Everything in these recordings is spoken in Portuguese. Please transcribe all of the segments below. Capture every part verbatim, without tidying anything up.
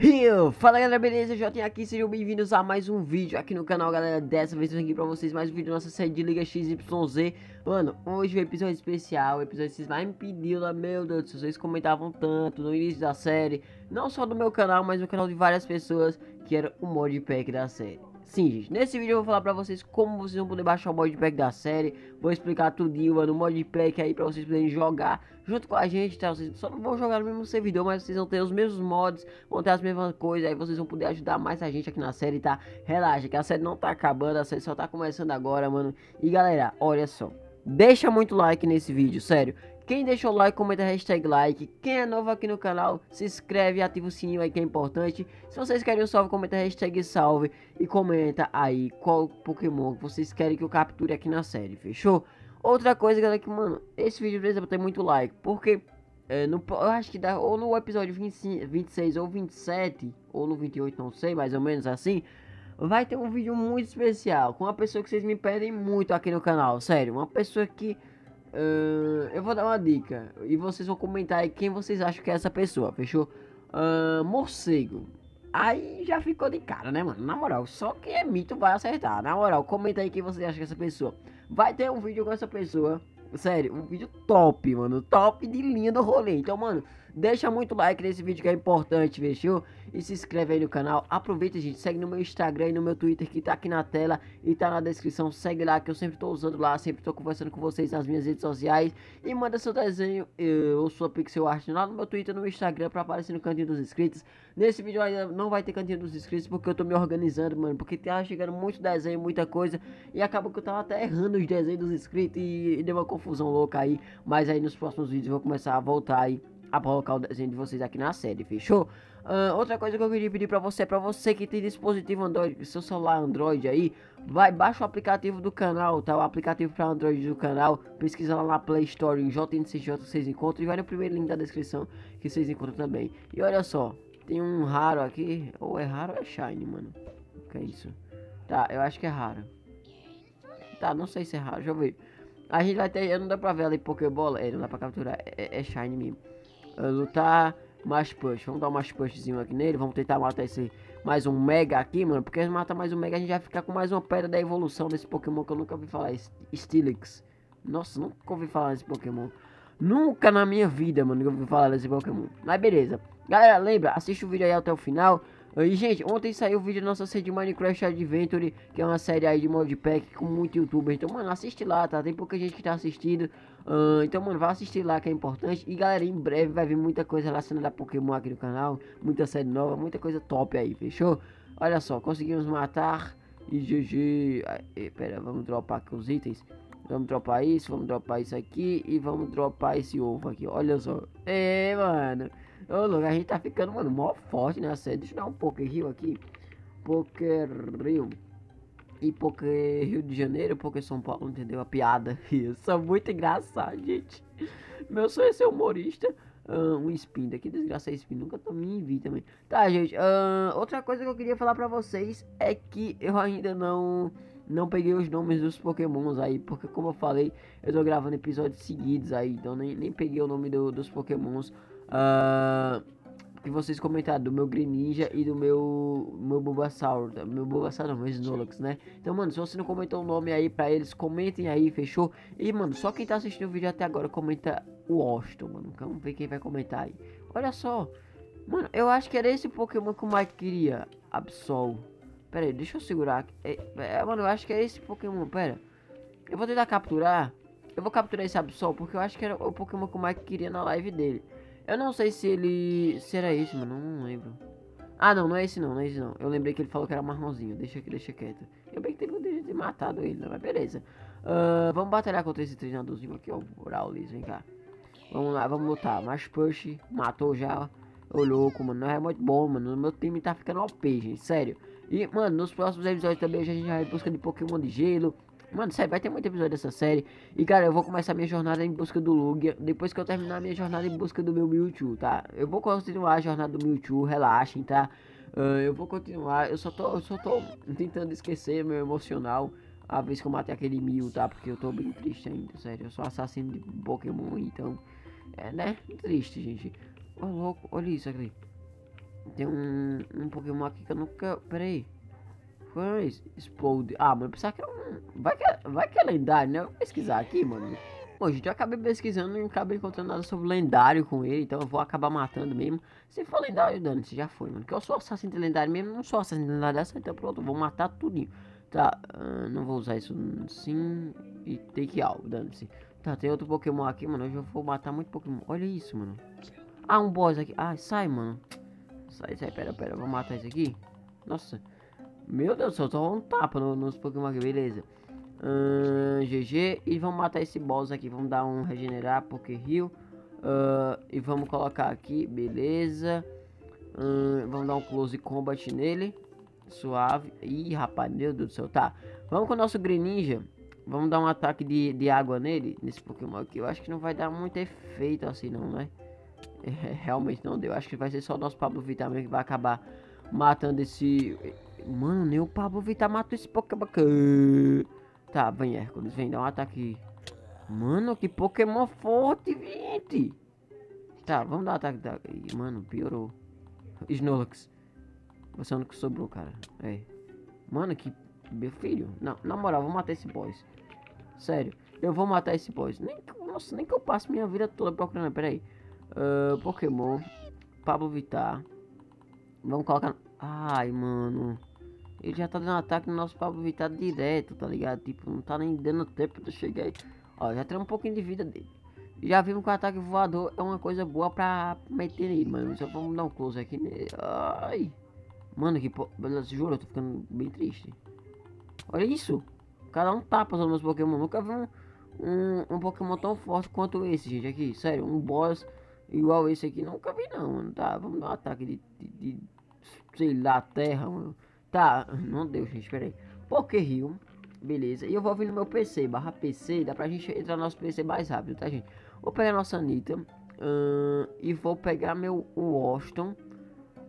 Rio. Fala galera, beleza? J aqui, sejam bem-vindos a mais um vídeo aqui no canal, galera. Dessa vez eu vim aqui pra vocês mais um vídeo da nossa série de Liga X Y Z. Mano, hoje um episódio especial, um episódio que vocês mais me pediram, meu Deus do céu, vocês comentavam tanto no início da série, não só do meu canal, mas no canal de várias pessoas, que era o modpack da série. Sim, gente, nesse vídeo eu vou falar pra vocês como vocês vão poder baixar o modpack da série. Vou explicar tudinho, mano, o modpack aí pra vocês poderem jogar junto com a gente, tá? Vocês só não vão jogar no mesmo servidor, mas vocês vão ter os mesmos mods, vão ter as mesmas coisas, aí vocês vão poder ajudar mais a gente aqui na série, tá? Relaxa, que a série não tá acabando, a série só tá começando agora, mano. E galera, olha só, deixa muito like nesse vídeo, sério. Quem deixou o like, comenta hashtag like. Quem é novo aqui no canal, se inscreve e ativa o sininho aí que é importante. Se vocês querem um salve, comenta hashtag salve. E comenta aí qual Pokémon que vocês querem que eu capture aqui na série, fechou? Outra coisa, galera, que, mano, esse vídeo precisa ter muito like. Porque, é, no, eu acho que dá, ou no episódio vinte e cinco, vinte e seis ou vinte e sete, ou no vinte e oito, não sei, mais ou menos assim. Vai ter um vídeo muito especial, com uma pessoa que vocês me pedem muito aqui no canal, sério. Uma pessoa que... Uh, eu vou dar uma dica e vocês vão comentar aí quem vocês acham que é essa pessoa, fechou? Uh, morcego. Aí já ficou de cara, né, mano? Na moral, só quem é mito vai acertar. Na moral, comenta aí quem vocês acham que é essa pessoa. Vai ter um vídeo com essa pessoa. Sério, um vídeo top, mano. Top de linha do rolê. Então, mano, deixa muito like nesse vídeo que é importante, fechou? E se inscreve aí no canal. Aproveita, gente. Segue no meu Instagram e no meu Twitter que tá aqui na tela e tá na descrição. Segue lá que eu sempre tô usando lá. Sempre tô conversando com vocês nas minhas redes sociais. E manda seu desenho eu, ou sua pixel art lá no meu Twitter, no meu Instagram, pra aparecer no cantinho dos inscritos. Nesse vídeo ainda não vai ter cantinho dos inscritos porque eu tô me organizando, mano. Porque tá chegando muito desenho, muita coisa. E acaba que eu tava até errando os desenhos dos inscritos e, e deu uma confusão louca aí, mas aí nos próximos vídeos eu vou começar a voltar aí a colocar o desenho de vocês aqui na série, fechou? Uh, outra coisa que eu queria pedir pra você, pra você que tem dispositivo Android, seu celular Android aí, vai, baixa o aplicativo do canal, tá? O aplicativo pra Android do canal, pesquisa lá na Play Store, em J N C J vocês encontram, e vai no primeiro link da descrição que vocês encontram também. E olha só, tem um raro aqui, ou é raro ou é shiny, mano? O que é isso? Tá, eu acho que é raro. Tá, não sei se é raro, deixa eu ver. A gente vai ter, não dá pra ver ali Pokébola, é, não dá pra capturar, é, é shiny mesmo. Uh, lutar, mais push, vamos dar um mais pushzinho aqui nele, vamos tentar matar esse, mais um mega aqui, mano. Porque se matar mais um mega a gente vai ficar com mais uma pedra da evolução desse Pokémon que eu nunca ouvi falar, Steelix. Nossa, nunca ouvi falar desse Pokémon, nunca na minha vida, mano, eu ouvi falar desse Pokémon. Mas beleza, galera, lembra, assiste o vídeo aí até o final. E gente, ontem saiu o vídeo da nossa série de Minecraft Adventure, que é uma série aí de modpack com muito youtuber. Então, mano, assiste lá, tá? Tem pouca gente que tá assistindo. uh, Então, mano, vai assistir lá que é importante. E galera, em breve vai vir muita coisa relacionada a Pokémon aqui no canal. Muita série nova, muita coisa top aí, fechou? Olha só, conseguimos matar e G G. Ai, pera, vamos dropar aqui os itens. Vamos dropar isso, vamos dropar isso aqui e vamos dropar esse ovo aqui, olha só. É, mano, ô, louco, a gente tá ficando, mano, mó forte na série. Deixa eu dar um Pokério aqui. Pokério. E Poké Rio de Janeiro, Poké São Paulo, entendeu? A piada. Isso é muito engraçado, gente. Meu sonho é ser humorista. Uh, um spin daqui, desgraça, spin. Nunca também vi também. Tá, gente. Uh, outra coisa que eu queria falar pra vocês é que eu ainda não... Não peguei os nomes dos Pokémons aí, porque como eu falei, eu tô gravando episódios seguidos aí, então nem, nem peguei o nome do, dos Pokémons. Uh, que vocês comentaram do meu Greninja e do meu meu Bulbasaur, meu Bulbasaur não, meu Snorlax, né? Então, mano, se você não comentou o nome aí pra eles, comentem aí, fechou? E, mano, só quem tá assistindo o vídeo até agora, comenta o Washington, mano. Vamos ver quem vai comentar aí. Olha só, mano, eu acho que era esse Pokémon que o Mike queria, Absol. Pera aí, deixa eu segurar aqui. É, é, mano, eu acho que é esse Pokémon, pera. Eu vou tentar capturar. Eu vou capturar esse Absol, porque eu acho que era o Pokémon que o Mike queria na live dele. Eu não sei se ele... Se era esse, mano, não lembro. Ah, não, não é esse não, não é esse não. Eu lembrei que ele falou que era marronzinho, deixa aqui, deixa quieto. Eu bem que teve poder de matado ele, né? Mas beleza. Uh, vamos batalhar contra esse treinadorzinho aqui, ó. Braulis, vem cá. Vamos lá, vamos lutar. Mais push, matou já. Ô, louco, mano, não é muito bom, mano. Meu time tá ficando O P, gente, sério. E, mano, nos próximos episódios também a gente vai em busca de Pokémon de gelo. Mano, sério, vai ter muito episódio dessa série. E, cara, eu vou começar minha jornada em busca do Lugia. Depois que eu terminar a minha jornada em busca do meu Mewtwo, tá? Eu vou continuar a jornada do Mewtwo, relaxem, tá? Uh, eu vou continuar. Eu só tô, eu só tô tentando esquecer meu emocional. A vez que eu matei aquele Mew, tá? Porque eu tô bem triste ainda, sério. Eu sou assassino de Pokémon, então... É, né? Triste, gente. Ô, louco, olha isso aqui. Tem um, um Pokémon aqui que eu nunca... Peraí. Furnace Explode. Ah, mas eu pensava que era um... Vai que é, vai que é lendário, né? Eu vou pesquisar aqui, mano. Bom, gente, eu acabei pesquisando e não acabei encontrando nada sobre lendário com ele. Então eu vou acabar matando mesmo. Se for lendário, dane-se, já foi, mano. Porque eu sou assassino de lendário mesmo. Não sou assassino de lendário dessa. Então pronto, eu vou matar tudinho. Tá, uh, não vou usar isso sim. E take out, dane-se. Tá, tem outro Pokémon aqui, mano. Hoje eu vou matar muito Pokémon. Olha isso, mano. Ah, um boss aqui. Ah, sai, mano. Sai, sai, pera, pera. Vou matar isso aqui. Nossa. Meu Deus do céu, só um tapa no, nos Pokémon aqui, beleza. Uh, G G. E vamos matar esse boss aqui. Vamos dar um regenerar, Poké Heal. Uh, e vamos colocar aqui, beleza. Uh, vamos dar um close combat nele. Suave. Ih, rapaz, meu Deus do céu. Tá, vamos com o nosso Greninja. Vamos dar um ataque de, de água nele. Nesse Pokémon aqui. Eu acho que não vai dar muito efeito assim, não, né? É, realmente não deu. Acho que vai ser só o nosso Pablo Vittar mesmo que vai acabar matando esse... Mano, nem o Pablo Vittar matou esse Pokémon. Tá, vem Hércules, vem dar um ataque. Mano, que Pokémon forte, gente. Tá, vamos dar um ataque da... Mano, piorou. Snorlax, você é o único que sobrou, cara. É. Mano, que... Meu filho, não, na moral, vou matar esse boss. Sério, eu vou matar esse boss. Nem que, nossa, nem que eu passe minha vida toda procurando. Pera aí. Uh, Pokémon Pablo Vittar. Vamos colocar. Ai, mano. Ele já tá dando ataque no nosso Pablo Vittar direto, tá ligado? Tipo, não tá nem dando tempo de chegar aí. Ó, já tem um pouquinho de vida dele. Já vimos que o ataque voador é uma coisa boa pra meter nele, mano. Só vamos dar um close aqui nele. Ai. Mano, que po... Juro, eu tô ficando bem triste. Olha isso. O cara dá um tapa nos meus Pokémon. Nunca vi um, um, um Pokémon tão forte quanto esse, gente, aqui. Sério, um boss igual esse aqui, nunca vi não, mano. Tá, vamos dar um ataque de, de, de sei lá, terra, mano. Tá, não deu, gente, peraí. Poké Heal, beleza. E eu vou vir no meu P C, barra P C. Dá pra gente entrar no nosso P C mais rápido, tá, gente? Vou pegar nossa Anitta. Uh, e vou pegar meu Washington.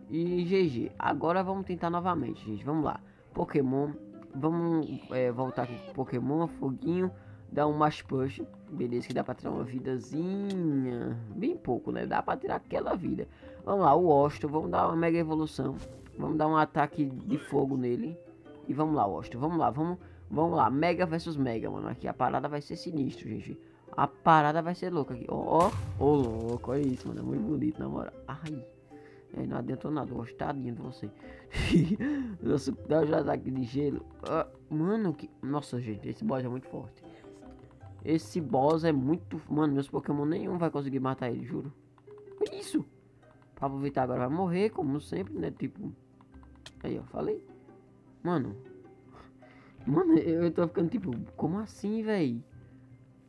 E G G. Agora vamos tentar novamente, gente. Vamos lá. Pokémon. Vamos é, voltar aqui com Pokémon. Foguinho. Dá um mais push, beleza, que dá pra tirar uma vidazinha, bem pouco, né, dá pra tirar aquela vida. Vamos lá, o Washington, vamos dar uma mega evolução, vamos dar um ataque de fogo nele, e vamos lá, Washington, vamos lá, vamos, vamos lá, mega versus mega, mano, aqui a parada vai ser sinistro, gente, a parada vai ser louca aqui, ó, ó, ô louco, olha isso, mano, é muito bonito, na moral, ai, é, não adiantou nada, gostadinho de você. Nossa, dá um ataque de gelo, ah, mano, que, nossa, gente, esse boss é muito forte. Esse boss é muito... Mano, meus Pokémon nenhum vai conseguir matar ele, juro. Olha isso. Pablo Vittar agora vai morrer, como sempre, né? Tipo... Aí, ó, falei. Mano. Mano, eu tô ficando tipo... Como assim, velho?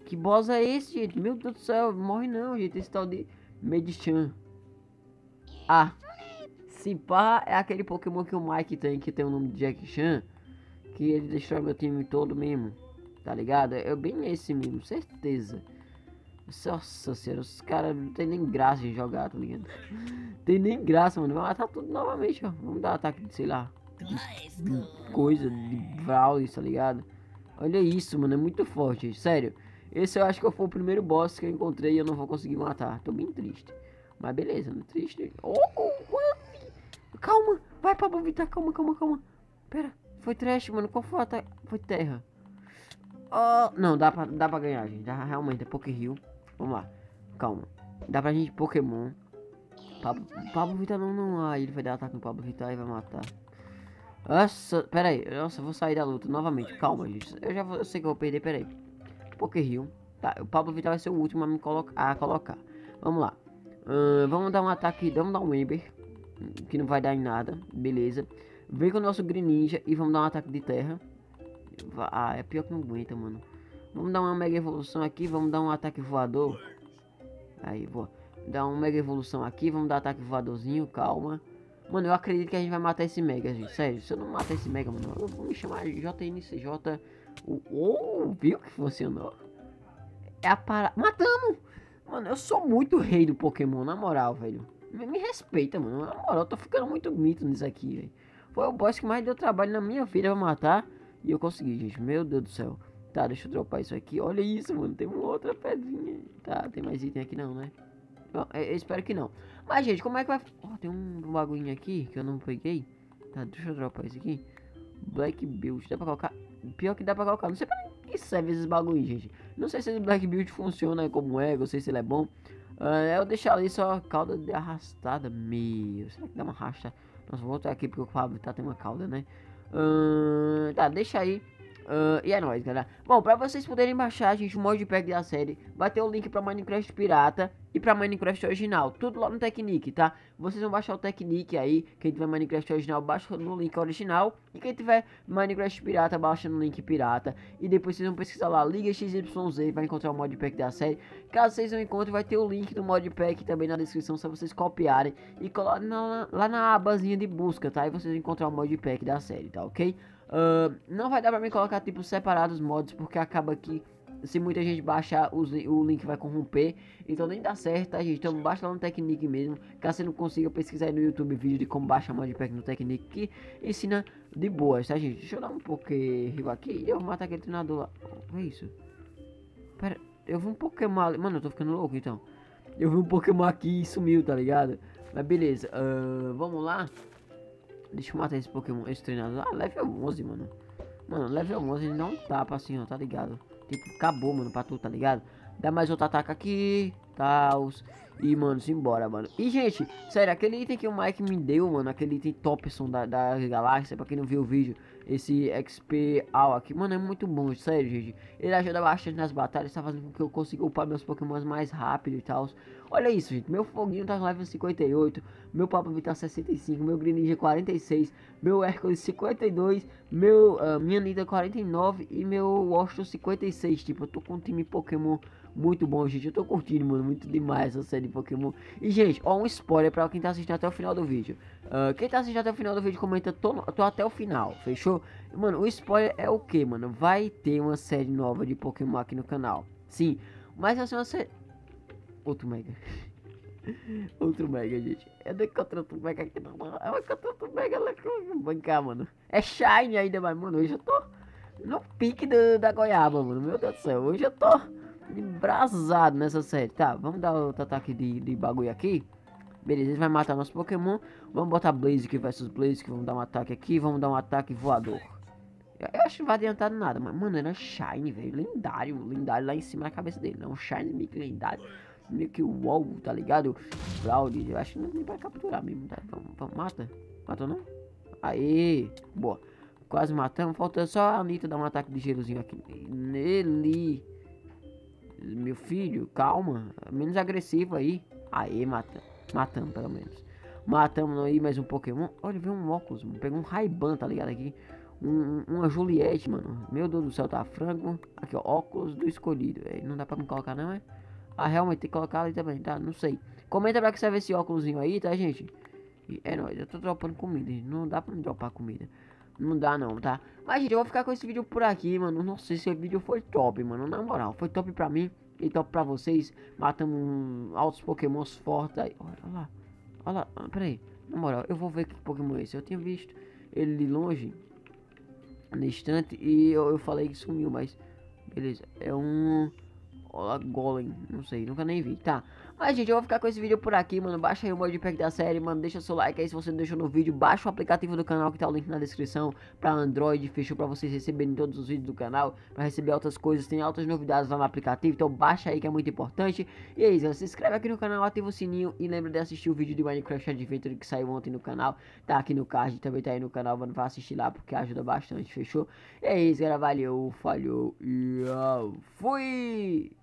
Que boss é esse, gente? Meu Deus do céu, morre não, gente. Esse tal de... Medichan. Ah. Se pá, é aquele Pokémon que o Mike tem, que tem o nome de Jack Chan. Que ele destrói meu time todo mesmo. Tá ligado? Eu bem esse mesmo, certeza. Nossa senhora, os caras não tem nem graça em jogar, tá ligado? Tem nem graça, mano. Vai matar tudo novamente, ó. Vamos dar um ataque de, sei lá, de coisa, de Brawlers, tá ligado? Olha isso, mano. É muito forte, gente. Sério. Esse eu acho que foi o primeiro boss que eu encontrei e eu não vou conseguir matar. Tô bem triste. Mas beleza, não é triste. Oh, oh, calma. Vai, Pablo Vittar. Calma, calma, calma. Pera. Foi trash, mano. Qual foi o ataque? Foi terra. Oh, não, dá pra, dá pra ganhar, gente. Dá, realmente, é Poké Heal. Vamos lá. Calma. Dá pra gente Pokémon. Pablo, Pablo Vittar não, não. Ah, ele vai dar ataque no Pablo Vittar e vai matar. Nossa, pera aí. Nossa, eu vou sair da luta novamente. Calma, gente. Eu já vou, eu sei que eu vou perder, pera aí. Poké Heal. Tá, o Pablo Vittar vai ser o último a me colocar. Ah, colocar. Vamos lá. Uh, vamos dar um ataque. Vamos dar um Ember. Que não vai dar em nada. Beleza. Vem com o nosso Greninja e vamos dar um ataque de terra. Ah, é pior que não aguenta, mano. Vamos dar uma mega evolução aqui. Vamos dar um ataque voador. Aí, vou dar uma mega evolução aqui. Vamos dar ataque voadorzinho, calma. Mano, eu acredito que a gente vai matar esse mega, gente. Sério, se eu não matar esse mega, mano, eu vou me chamar J N C J. Oh, viu que funcionou? É a parada. Matamos! Mano, eu sou muito rei do Pokémon, na moral, velho. Me, me respeita, mano. Na moral, eu tô ficando muito mito nisso aqui, velho. Foi o boss que mais deu trabalho na minha vida pra matar. E eu consegui, gente. Meu Deus do céu. Tá, deixa eu dropar isso aqui. Olha isso, mano. Tem uma outra pedrinha. Tá, tem mais item aqui não, né? Bom, eu, eu espero que não. Mas, gente, como é que vai... Ó, oh, tem um bagulhinho aqui que eu não peguei. Tá, deixa eu dropar isso aqui. Black Build, dá pra colocar... Pior que dá pra colocar. Não sei pra que serve esses bagulhos, gente. Não sei se o Black Build funciona como é. Não sei se ele é bom. Uh, eu deixar ali só a cauda de arrastada. Meu, será que dá uma arrasta? Nossa, vou voltar aqui porque o Pablo tá tem uma cauda, né? Uh, tá, deixa aí. Uh, e é nóis, galera. Bom, pra vocês poderem baixar, gente, o modpack da série, vai ter o link pra Minecraft pirata e pra Minecraft original, tudo lá no Technic, tá? Vocês vão baixar o Technic aí. Quem tiver Minecraft original, baixa no link original. E quem tiver Minecraft pirata, baixa no link pirata. E depois vocês vão pesquisar lá, Liga X Y Z, vai encontrar o modpack da série. Caso vocês não encontrem, vai ter o link do modpack também na descrição, só vocês copiarem e colocar lá na abazinha de busca, tá? E vocês vão encontrar o modpack da série, tá ok? Uh, não vai dar pra mim colocar tipo separados mods, porque acaba que se muita gente baixar os, o link vai corromper, então nem dá certo, tá, gente? Então baixa lá no Technic mesmo, caso você não consiga pesquisar aí no YouTube vídeo de como baixa modpack no Technic, que ensina de boas, tá, gente? Deixa eu dar um pouquinho aqui e eu vou matar aquele treinador lá. O que é isso? Pera, eu vi um Pokémon ali, mano, eu tô ficando louco então. Eu vi um Pokémon aqui e sumiu, tá ligado? Mas beleza, uh, vamos lá. Deixa eu matar esse Pokémon, esse treinador. Ah, level onze, mano. Mano, level onze, ele dá um tapa assim, ó, tá ligado? Tipo, acabou, mano, pra tu, tá ligado? Dá mais outro ataque aqui, tal. E, mano, simbora, mano. E, gente, sério, aquele item que o Mike me deu, mano, aquele item Topson da, da galáxia, pra quem não viu o vídeo, esse X P All aqui, mano, é muito bom, sério, gente. Ele ajuda bastante nas batalhas, tá fazendo com que eu consiga upar meus Pokémon mais rápido e tal. Olha isso, gente, meu Foguinho tá no level cinquenta e oito, meu Pablo Vittar sessenta e cinco, meu Greninja quarenta e seis, meu Hércules cinquenta e dois, meu, uh, minha Nida quarenta e nove e meu Washington cinquenta e seis. Tipo, eu tô com um time Pokémon muito bom, gente, eu tô curtindo, mano, muito demais essa série de Pokémon. E, gente, ó, um spoiler pra quem tá assistindo até o final do vídeo. uh, Quem tá assistindo até o final do vídeo, comenta, tô, no, tô até o final, fechou? Mano, o spoiler é o que, mano? Vai ter uma série nova de Pokémon aqui no canal. Sim, mas vai ser uma série... Outro mega. Outro mega, gente. Eu não encontro outro mega aqui não, mano. Eu encontro outro mega lá que eu vou bancar, mano. É shine ainda, mas, mano, hoje eu tô no pique do, da goiaba, mano. Meu Deus do céu, hoje eu tô embrasado nessa série. Tá, vamos dar outro ataque de, de bagulho aqui. Beleza, ele vai matar nosso Pokémon. Vamos botar Blaze aqui versus Blaze, que vamos dar um ataque aqui. Vamos dar um ataque voador. Eu acho que não vai adiantar nada, mas, mano, era shine, velho. Lendário, lendário lá em cima na cabeça dele. Não, shine meio que lendário. Meio que o wow, tá ligado? Cloud, eu acho que não vai capturar mesmo, tá? Vamos, vamos, mata? Matou não? Aí, boa. Quase matamos, falta só a Anitta dar um ataque de gelozinho aqui nele. Meu filho, calma. Menos agressivo aí. Aí, mata. Matamos pelo menos. Matamos aí mais um Pokémon. Olha, veio um óculos, mano. Pegou um Ray-Ban, tá ligado aqui? Um, uma Juliette, mano. Meu Deus do céu, tá frango. Aqui, ó, óculos do escolhido. É, não dá pra me colocar não, é? Ah, realmente tem que colocar ali também, tá? Não sei. Comenta pra que serve esse óculosinho aí, tá, gente? E é nóis, eu tô dropando comida, gente. Não dá pra me dropar comida. Não dá não, tá? Mas, gente, eu vou ficar com esse vídeo por aqui, mano. Não sei se esse vídeo foi top, mano. Na moral, foi top pra mim e top pra vocês. Matamos altos pokémons fortes aí. Olha lá. Olha lá. Ah, pera aí. Na moral, eu vou ver que pokémon é esse. Eu tinha visto ele de longe, no instante, e eu, eu falei que sumiu, mas... Beleza. É um... Olá, Golem, não sei, nunca nem vi, tá? Mas, gente, eu vou ficar com esse vídeo por aqui, mano. Baixa aí o modpack da série, mano. Deixa seu like aí se você não deixou no vídeo. Baixa o aplicativo do canal que tá o link na descrição pra Android, fechou? Pra vocês receberem todos os vídeos do canal, pra receber altas coisas. Tem altas novidades lá no aplicativo, então baixa aí que é muito importante. E é isso, se inscreve aqui no canal, ativa o sininho e lembra de assistir o vídeo de Minecraft Adventure que saiu ontem no canal. Tá aqui no card, também tá aí no canal, mano. Vai assistir lá porque ajuda bastante, fechou? E é isso, galera. Valeu, falhou e eu fui!